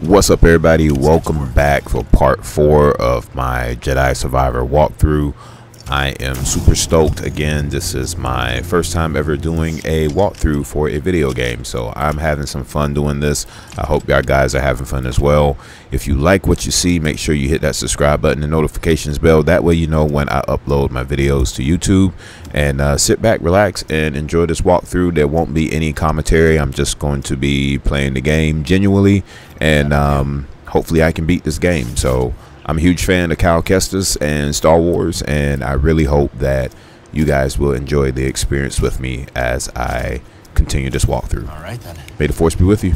What's up, everybody? Welcome back for part 4 of my Jedi Survivor walkthrough. I am super stoked. Again, this is my first time ever doing a walkthrough for a video game, so I'm having some fun doing this. I hope y'all guys are having fun as well. If you like what you see, make sure you hit that subscribe button and notifications bell. That way you know when I upload my videos to YouTube. And sit back, relax, and enjoy this walkthrough. There won't be any commentary. I'm just going to be playing the game genuinely, and hopefully I can beat this game. So I'm a huge fan of Cal Kestis and Star Wars, and I really hope that you guys will enjoy the experience with me as I continue this walkthrough. All right, then. May the Force be with you.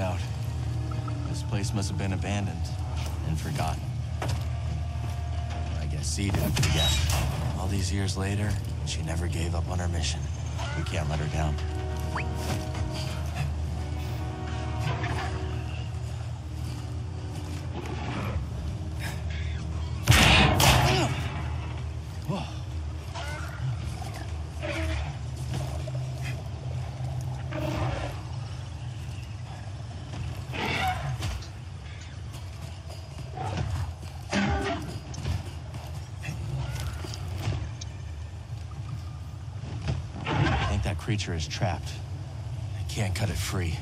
Out. This place must have been abandoned and forgotten. I guess Z didn't forget. All these years later, she never gave up on her mission. We can't let her down. Creature is trapped. I can't cut it free.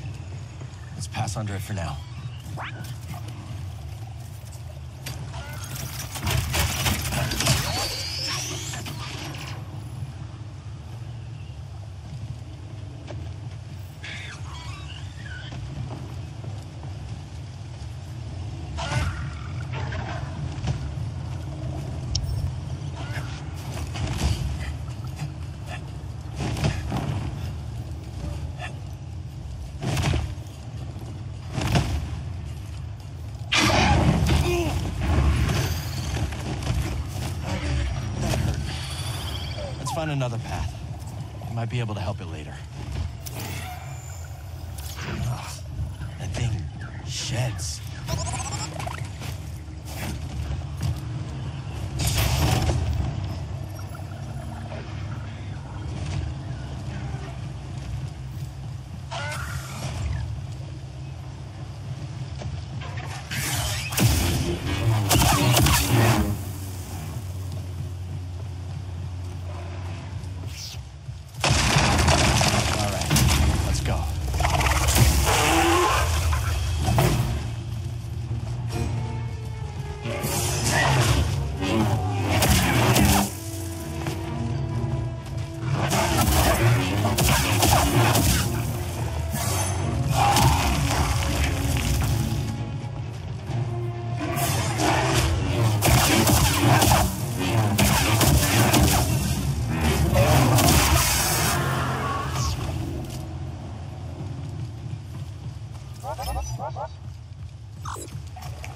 Let's pass under it for now. Find another path. I might be able to help it later. Ugh, that thing sheds.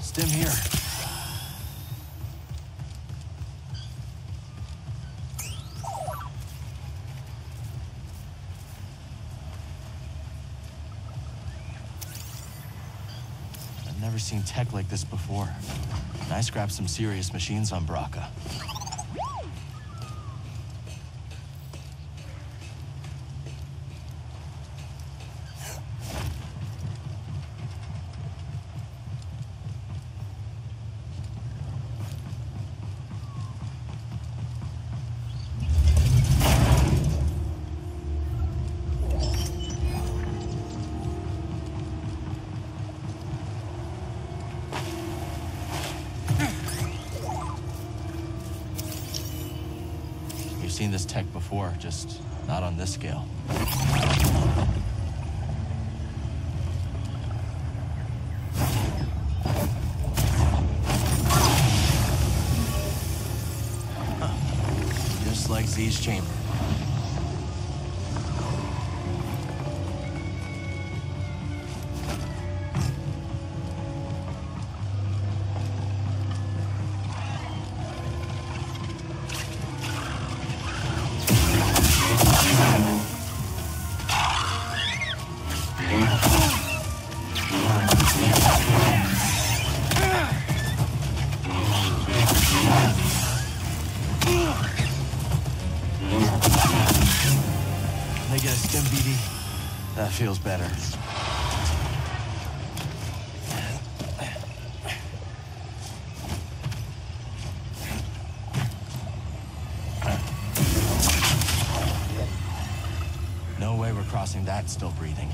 Stim here. I've never seen tech like this before. And I scrapped some serious machines on Braca. seen this tech before, just not on this scale. Just like Z's chamber. Feels better. No way we're crossing that still breathing.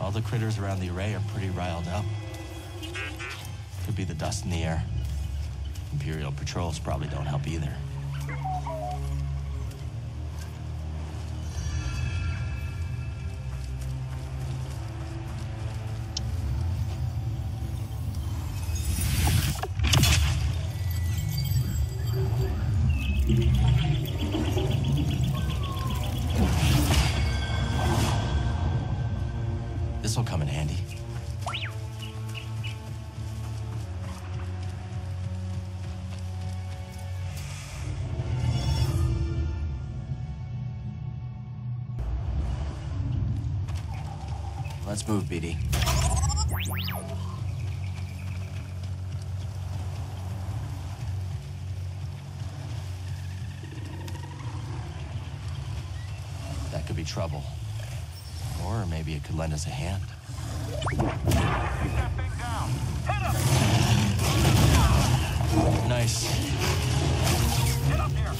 All the critters around the array are pretty riled up. Could be the dust in the air. Imperial patrols probably don't help either. Let's move, BD. That could be trouble. Or maybe it could lend us a hand. That thing down. Head up. Nice. Get up here.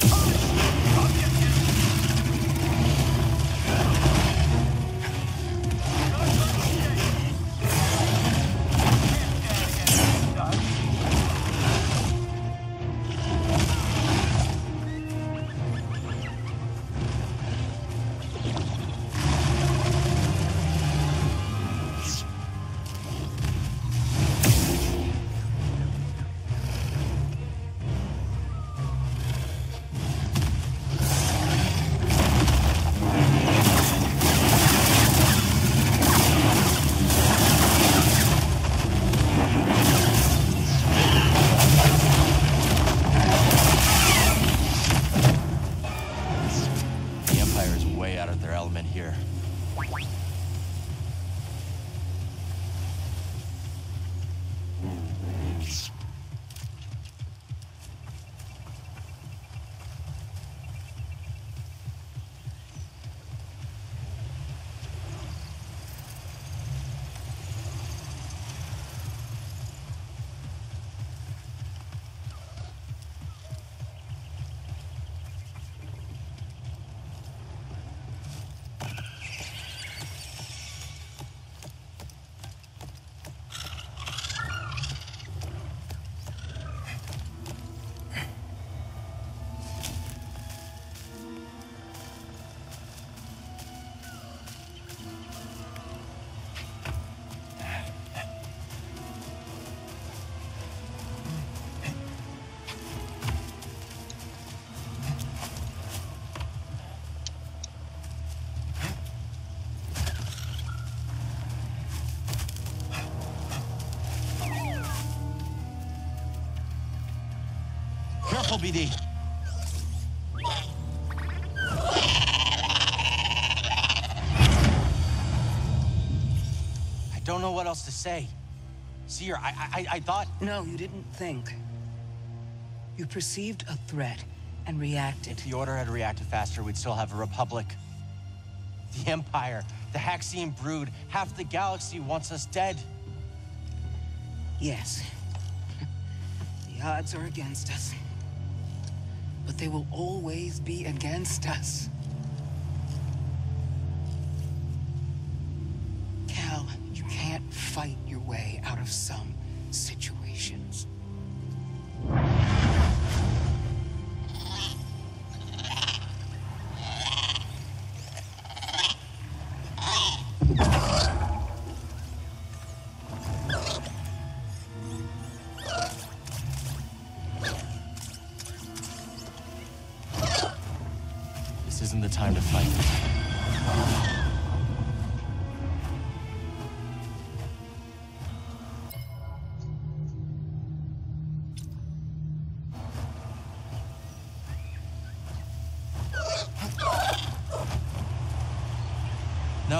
careful, BD. I don't know what else to say. Cere, I thought... No, you didn't think. You perceived a threat and reacted. If the Order had reacted faster, we'd still have a Republic. The Empire, the Haxion Brood, half the galaxy wants us dead. Yes. The odds are against us. But they will always be against us. Cal, you can't fight your way out of some situations.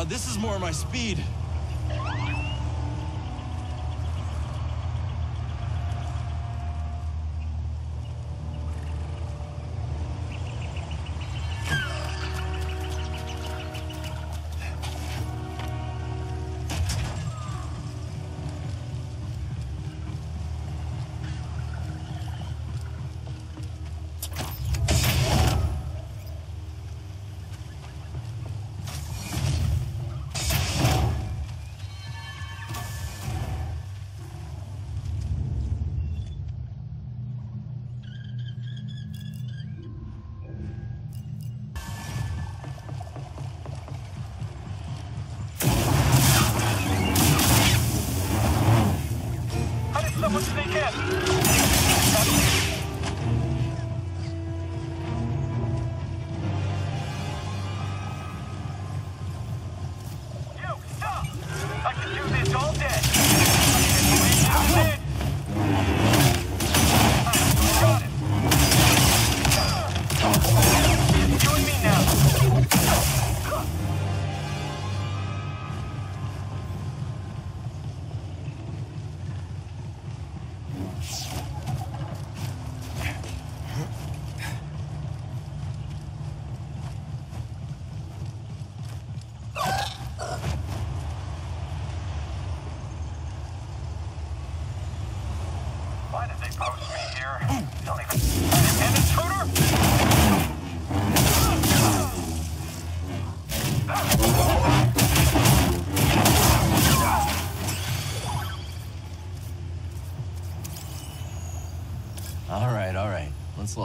This is more my speed. Look.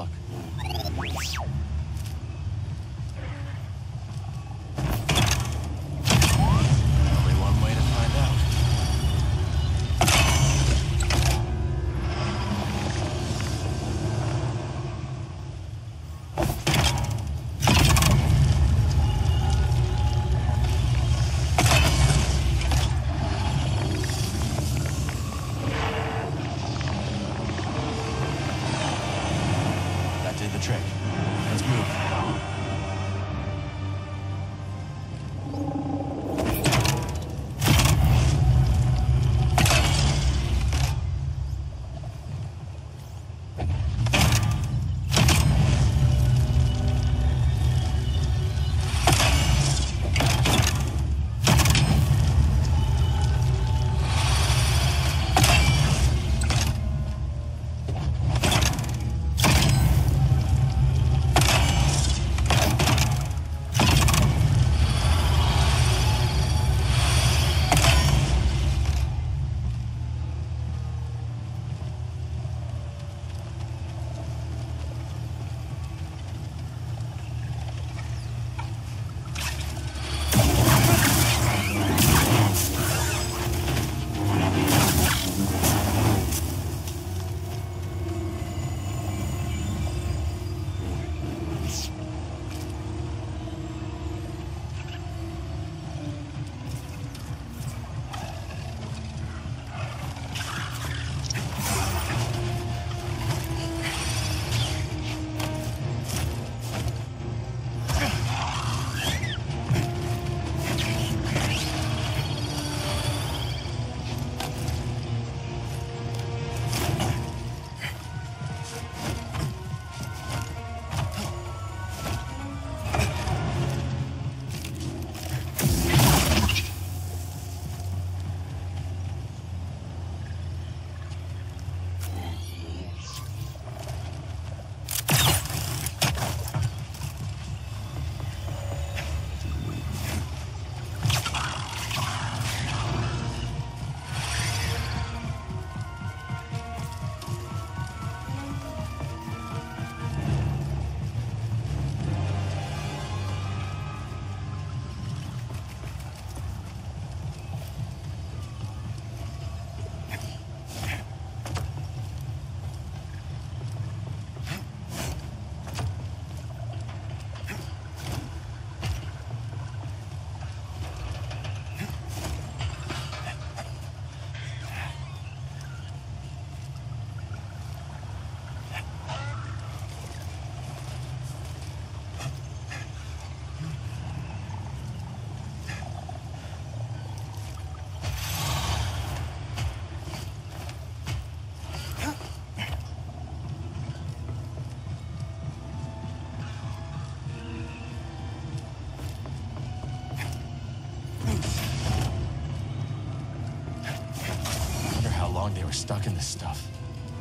long they were stuck in this stuff.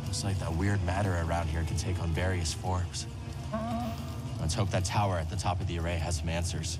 Looks like that weird matter around here can take on various forms. Let's hope that tower at the top of the array has some answers.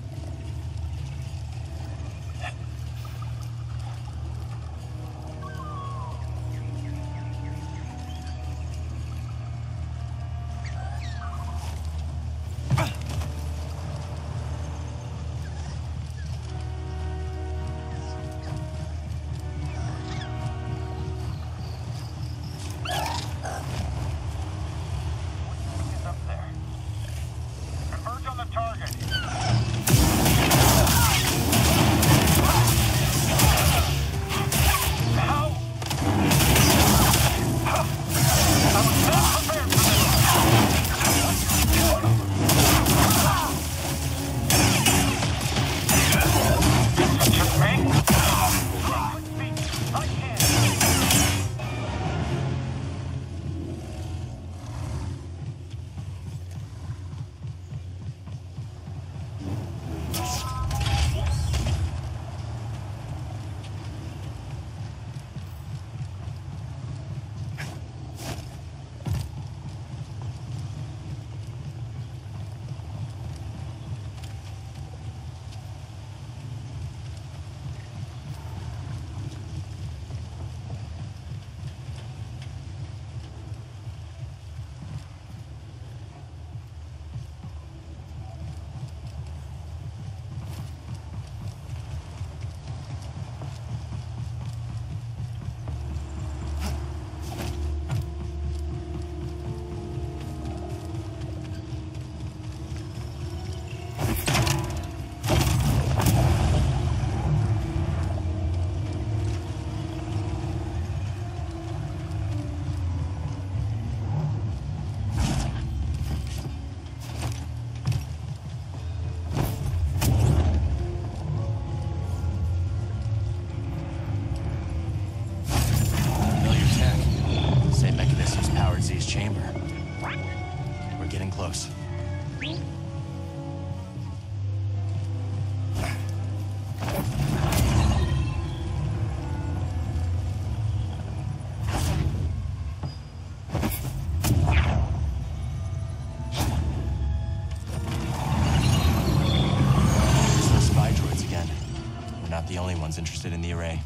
Interested in the array.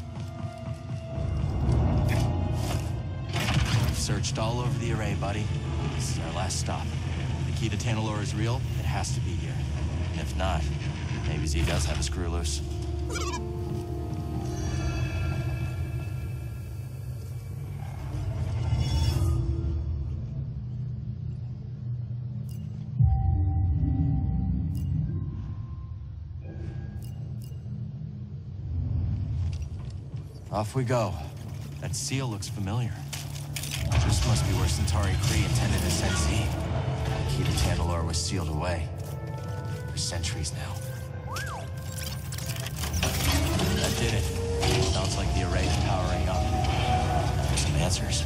We've searched all over the array, buddy. This is our last stop. If the key to Tanalorr is real, it has to be here. And if not, maybe Z does have a screw loose. Off we go. That seal looks familiar. This must be where Santari Khri intended to send Z. The key to Tanalorr was sealed away for centuries now. That did it. Sounds like the array is powering up. There's some answers.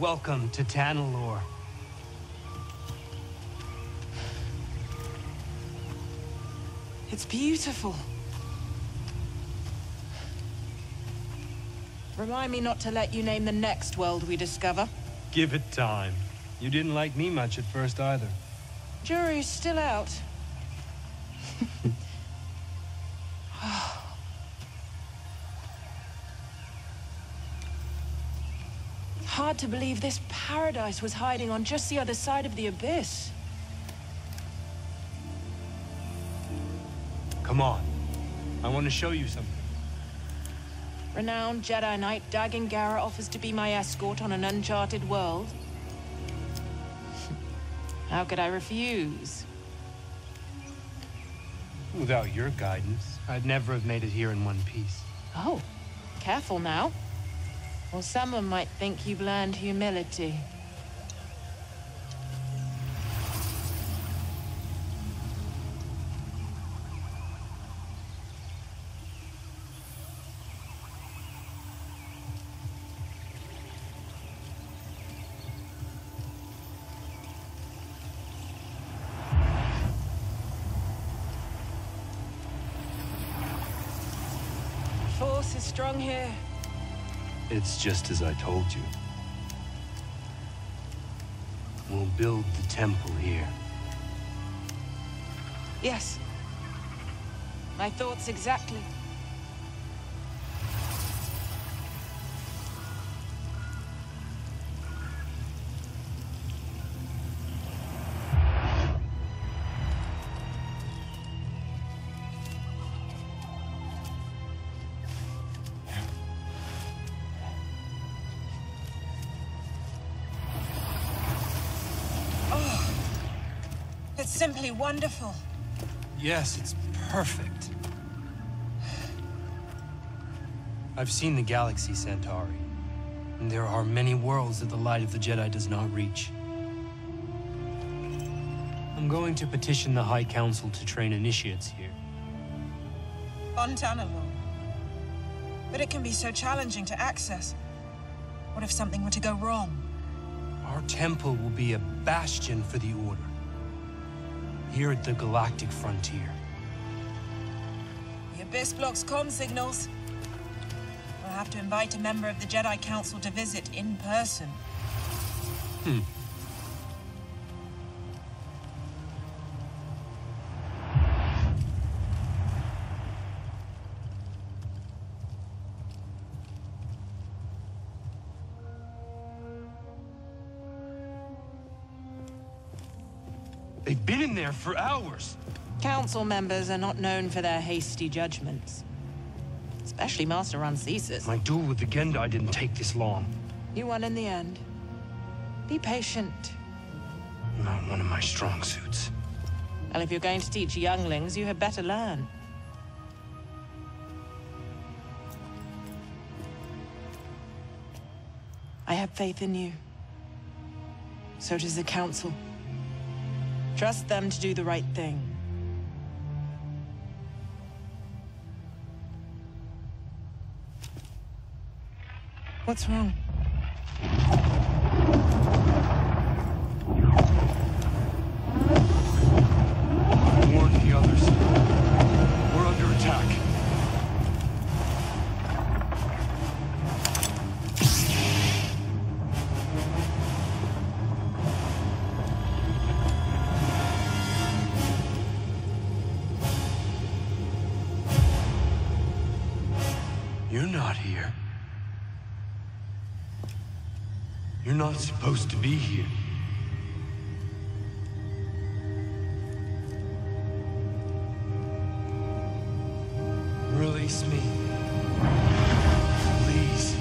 Welcome to Tanalorr. It's beautiful. Remind me not to let you name the next world we discover. Give it time. You didn't like me much at first either. Jury's still out. Hard to believe this paradise was hiding on just the other side of the Abyss. Come on. I want to show you something. Renowned Jedi Knight Dagan Gera offers to be my escort on an uncharted world. How could I refuse? Without your guidance, I'd never have made it here in one piece. Oh, careful now. Or someone might think you've learned humility. Strong here. It's just as I told you. We'll build the temple here. Yes. My thoughts exactly. Simply wonderful. Yes, it's perfect. I've seen the galaxy, Santari, and there are many worlds that the light of the Jedi does not reach. I'm going to petition the High Council to train initiates here. On Tanalorr. But it can be so challenging to access. What if something were to go wrong? Our temple will be a bastion for the Order. Here at the galactic frontier. The Abyss blocks comm signals. We'll have to invite a member of the Jedi Council to visit in person. They've been in there for hours. Council members are not known for their hasty judgments. Especially Master Rancisus. My duel with the Gendai didn't take this long. You won in the end. Be patient. Not one of my strong suits. Well, if you're going to teach younglings, you had better learn. I have faith in you. So does the Council. Trust them to do the right thing. What's wrong? Warn the others. We're under attack. You're not supposed to be here. Release me. Please.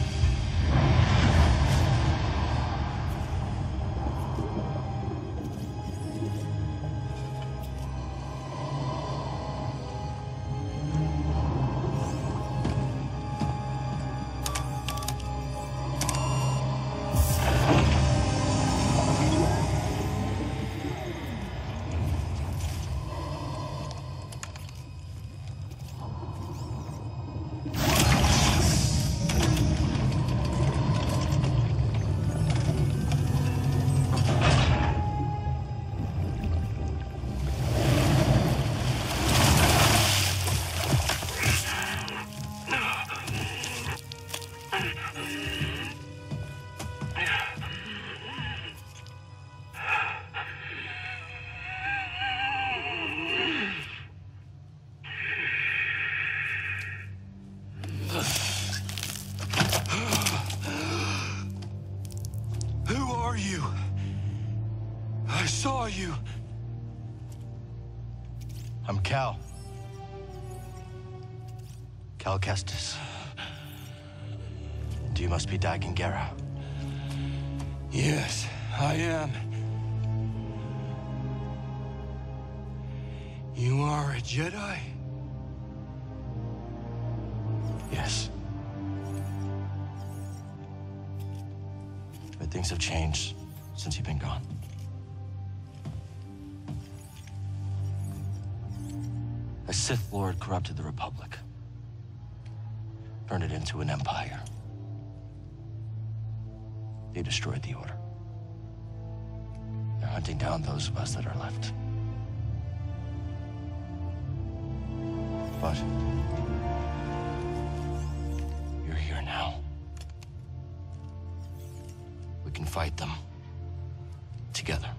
I'm Cal. Cal Kestis. And you must be Dagan Gera. Yes, I am. You are a Jedi? Yes. But things have changed since you've been gone. A Sith Lord corrupted the Republic. Turned it into an empire. They destroyed the Order. They're hunting down those of us that are left. But you're here now. We can fight them together.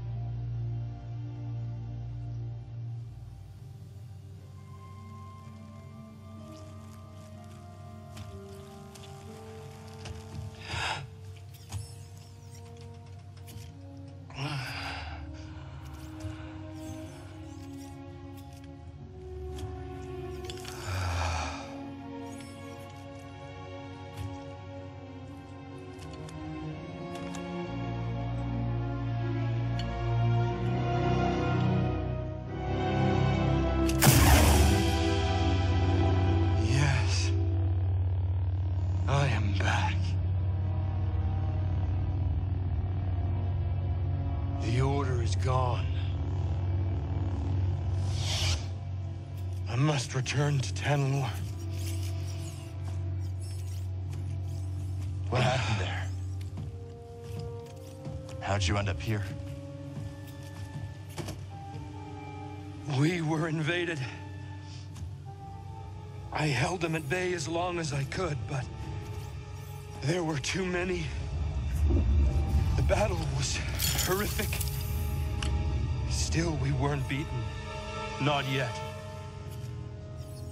Return to Tanalorr. What happened there? How'd you end up here? We were invaded. I held them at bay as long as I could, but there were too many. The battle was horrific. Still, we weren't beaten. Not yet.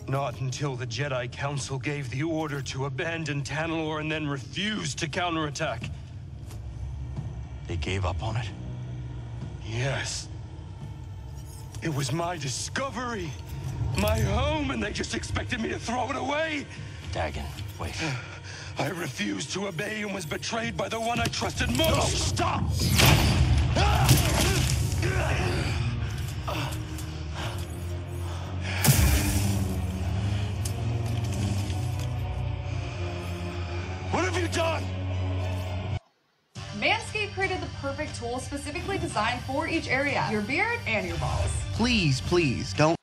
Not until the Jedi Council gave the order to abandon Tanalorr and then refused to counterattack. They gave up on it? Yes. It was my discovery, my home, and they just expected me to throw it away. Dagan, wait. I refused to obey and was betrayed by the one I trusted most. No, stop! Perfect tool specifically designed for each area, your beard and your balls. Please, please, don't.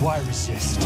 Why resist?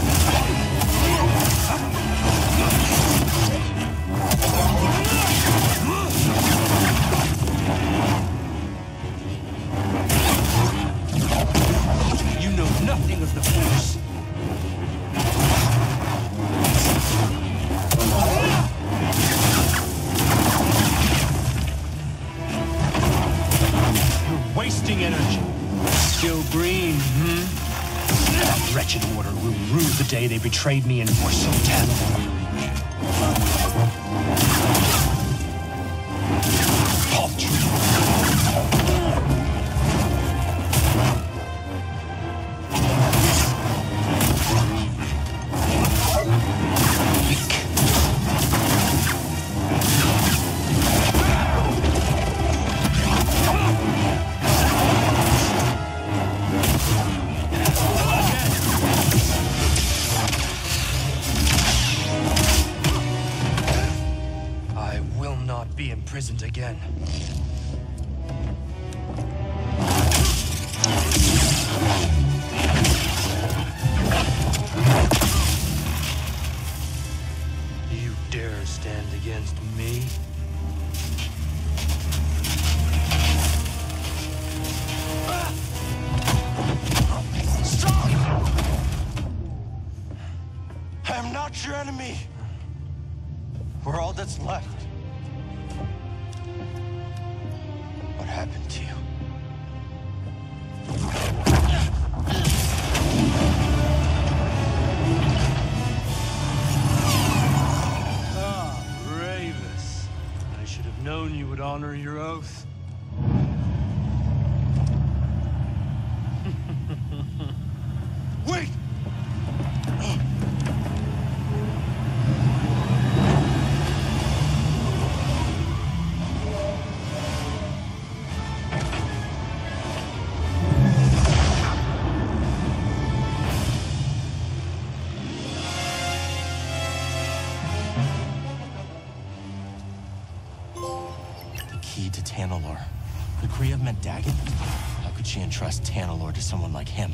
They betrayed me and forsook Tanalorr. Paltry. Again. You dare stand against me? Stop! I am not your enemy. We're all that's left. known you would honor your oath. Wait! To Tanalorr. Could Khri have met Dagan? How could she entrust Tanalorr to someone like him?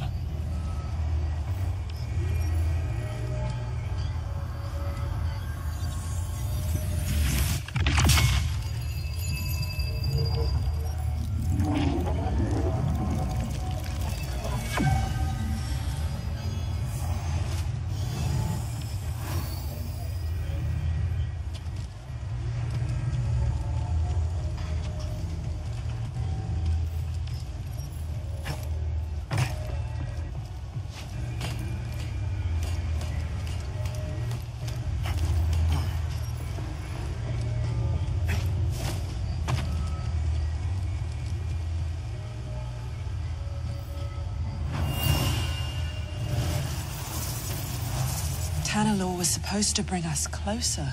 Tanalorr was supposed to bring us closer,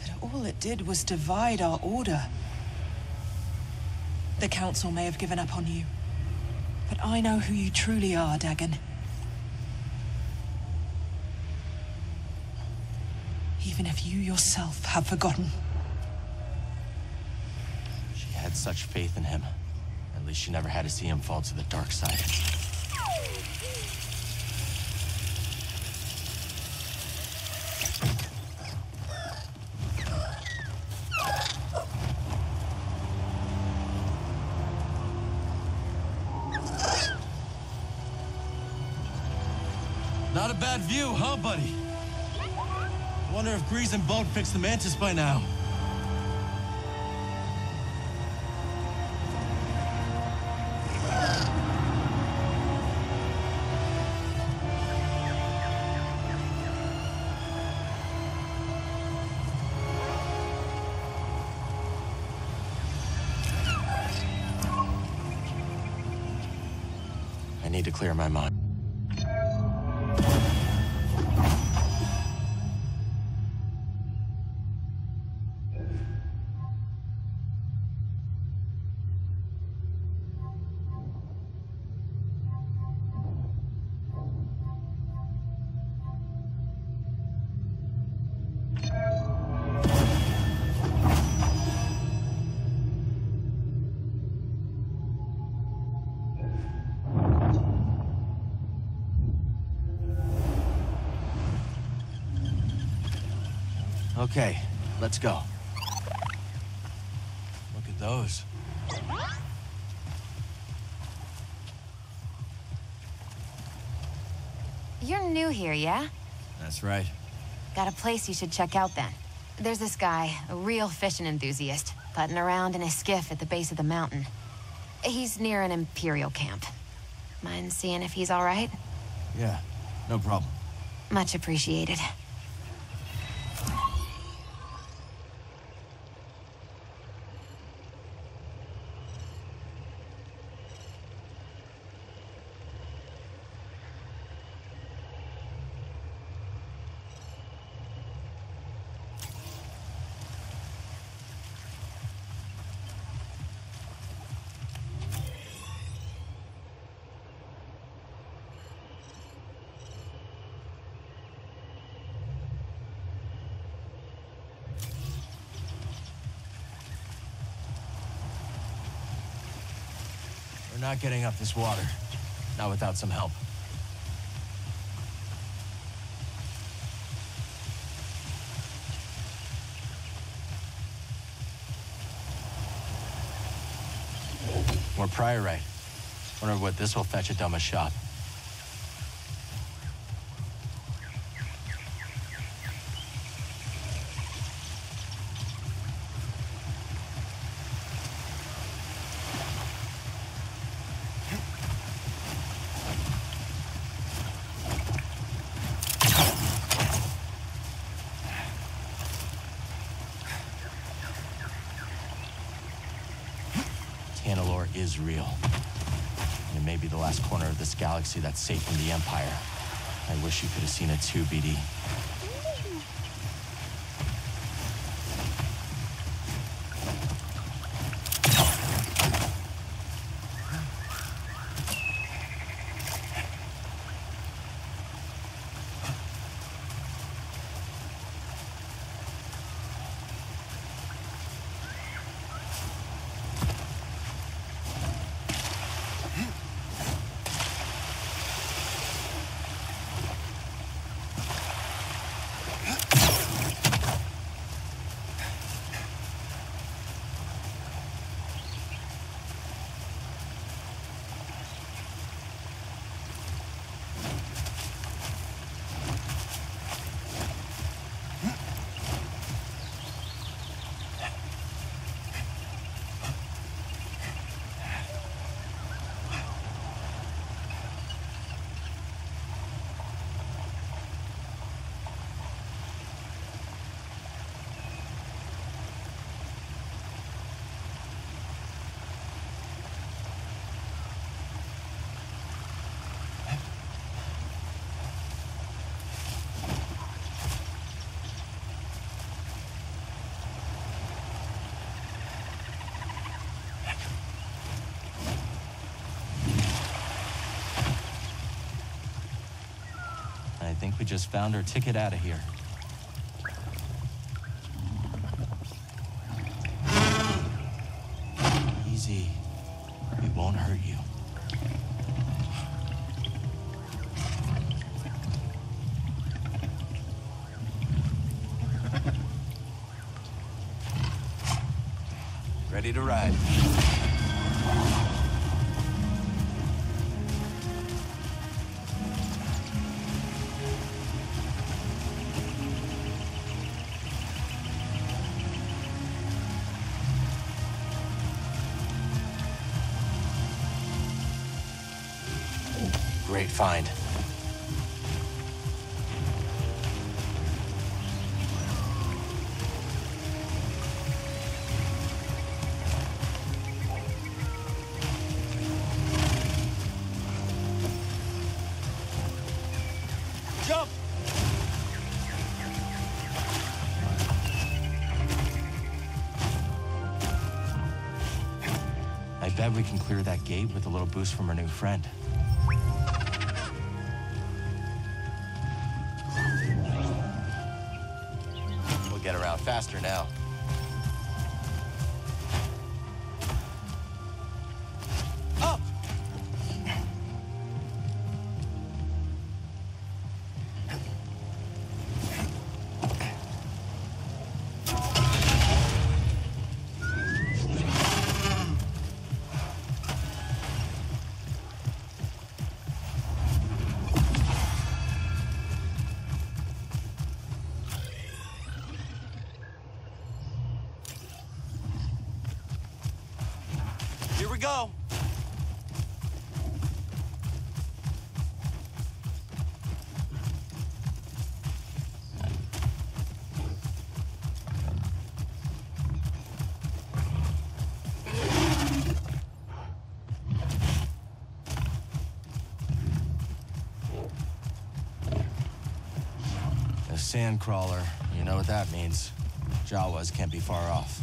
but all it did was divide our order. The Council may have given up on you, but I know who you truly are, Dagan. Even if you yourself have forgotten. She had such faith in him. At least she never had to see him fall to the dark side. Not a bad view, huh, buddy? Wonder if Grease and Bone fixed the mantis by now. I need to clear my mind. Okay, let's go. Look at those. You're new here, yeah? That's right. Got a place you should check out then. There's this guy, a real fishing enthusiast, putting around in his skiff at the base of the mountain. He's near an Imperial camp. Mind seeing if he's all right? Yeah, no problem. Much appreciated. We're not getting up this water. Not without some help. More pyrorite. Wonder what this will fetch at Dumba's shop. is real. It may be the last corner of this galaxy that's safe from the Empire. I wish you could have seen it too, BD. I think we just found our ticket out of here. Easy. We won't hurt you. Ready to ride. Find. Jump. I bet we can clear that gate with a little boost from our new friend. Faster now. Up! Sandcrawler, you know what that means. Jawas can't be far off.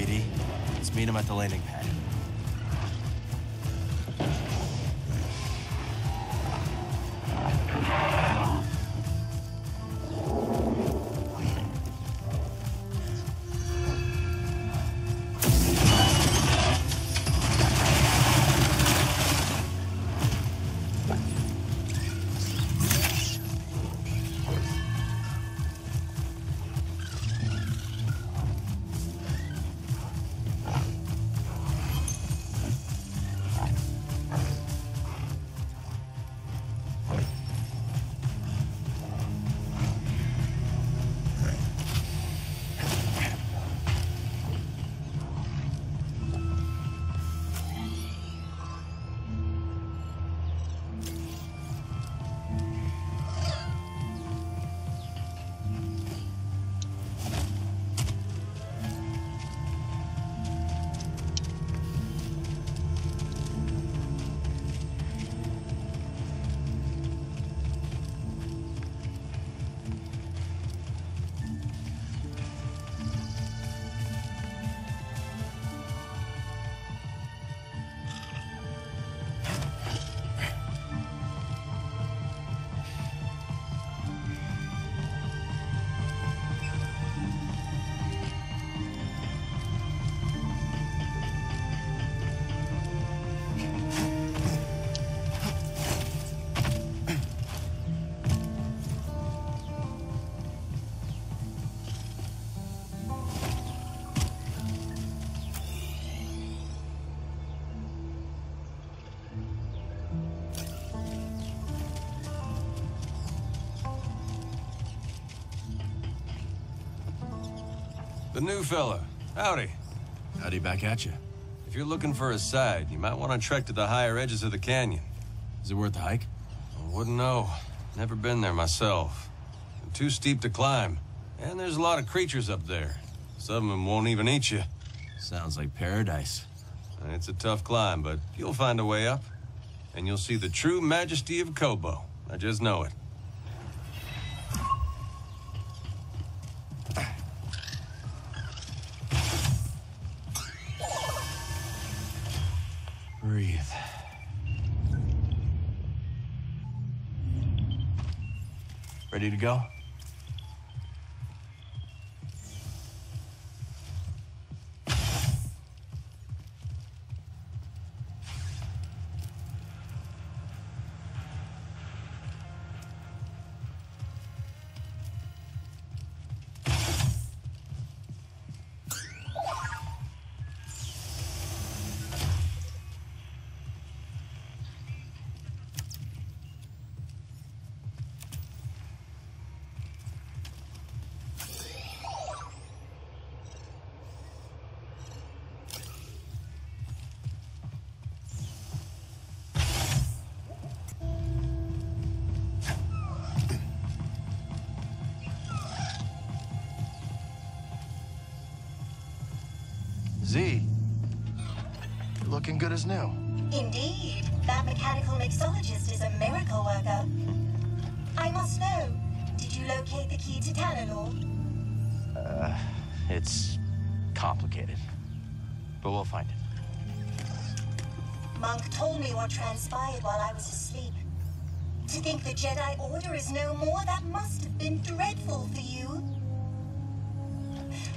BD, let's meet him at the landing pad. The new fella. Howdy. Howdy back at you. If you're looking for a side, you might want to trek to the higher edges of the canyon. Is it worth the hike? I wouldn't know. Never been there myself. I'm too steep to climb. And there's a lot of creatures up there. Some of them won't even eat you. Sounds like paradise. It's a tough climb, but you'll find a way up. And you'll see the true majesty of Koboh. I just know it. Breathe. Ready to go? Z, you're looking good as new. Indeed. That mechanical mixologist is a miracle worker. I must know, did you locate the key to Tanalorr? It's complicated, but we'll find it. Monk told me what transpired while I was asleep. To think the Jedi Order is no more, that must have been dreadful for you.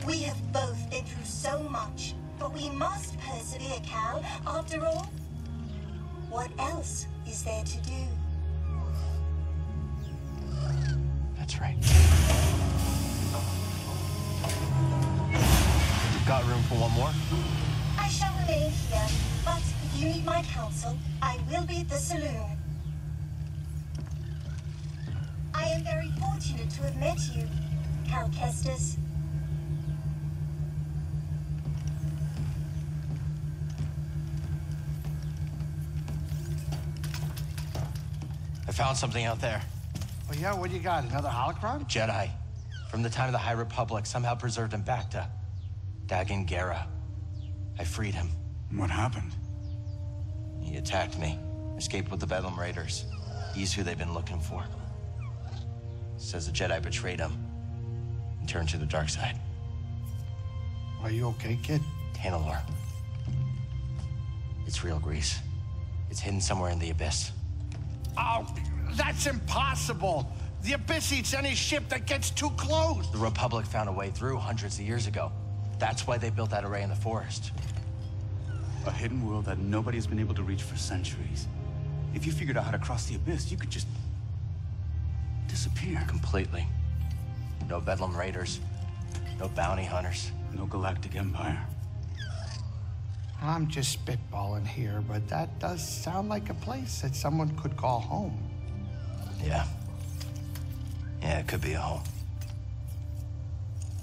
We have both been through so much. But we must persevere, Cal, after all. What else is there to do? That's right. You've got room for one more? I shall remain here, but if you need my counsel, I will be at the saloon. I am very fortunate to have met you, Cal Kestis. Found something out there. Oh yeah, what do you got? Another holocron? Jedi. From the time of the High Republic, somehow preserved him back to Dagan Gera. I freed him. What happened? He attacked me. Escaped with the Bedlam Raiders. He's who they've been looking for. Says the Jedi betrayed him and turned to the dark side. Are you okay, kid? Tanalorr. It's real grease. It's hidden somewhere in the Abyss. Oh, that's impossible! The Abyss eats any ship that gets too close! The Republic found a way through hundreds of years ago. That's why they built that array in the forest. A hidden world that nobody has been able to reach for centuries. If you figured out how to cross the Abyss, you could just... disappear. Completely. No Bedlam Raiders. No bounty hunters. No Galactic Empire. I'm just spitballing here, but that does sound like a place that someone could call home. Yeah. Yeah, it could be a home.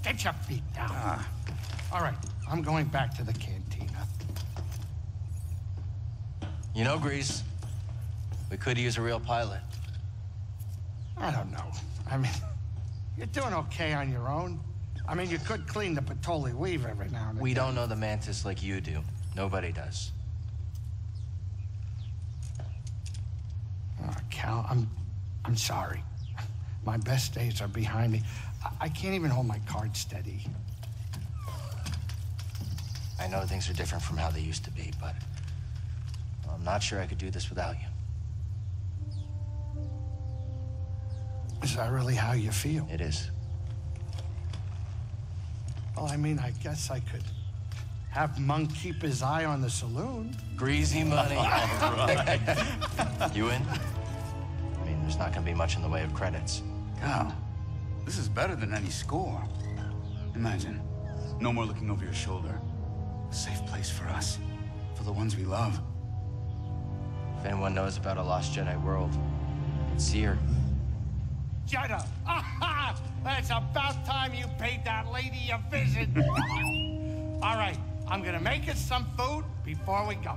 Get your feet down. All right, I'm going back to the cantina. You know, Grease, we could use a real pilot. I don't know. I mean, you're doing okay on your own. I mean, you could clean the patoli weave every now and then. We don't know the mantis like you do. Nobody does. Oh, Cal, I'm sorry. My best days are behind me. I can't even hold my card steady. I know things are different from how they used to be, but I'm not sure I could do this without you. Is that really how you feel? It is. Well, I mean, I guess I could have Monk keep his eye on the saloon. Greasy money. All right. You in? I mean, there's not going to be much in the way of credits. Cal, this is better than any score. Imagine, no more looking over your shoulder. A safe place for us, for the ones we love. If anyone knows about a lost Jedi world, it's Cere. Jedi! Aha! It's about time you paid that lady a visit. All right, I'm gonna make us some food before we go.